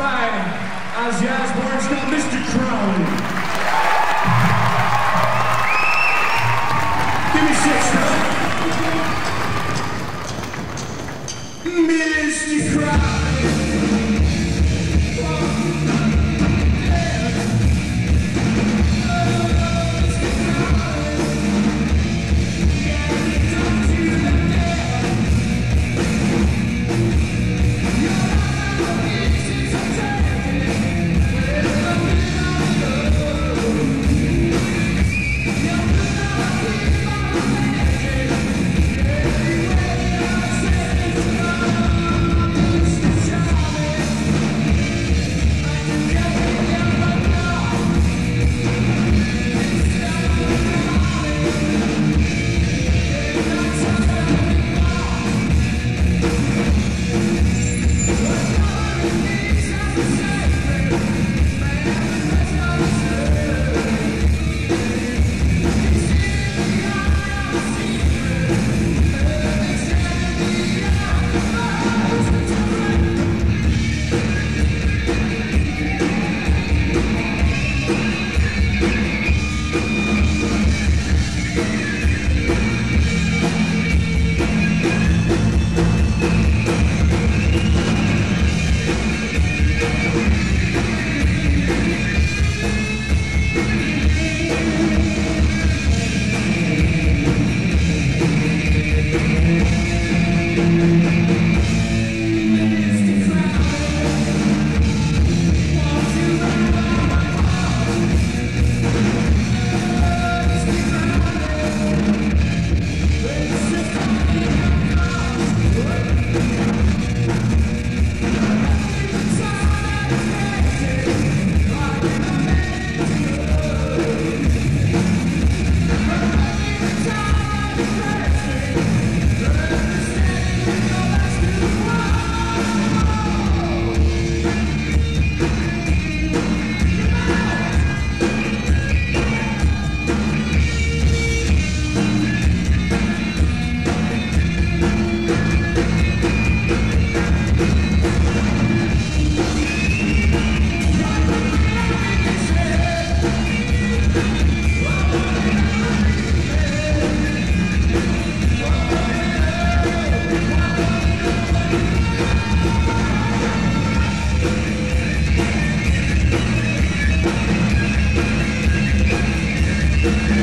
by Ozzy Osbourne.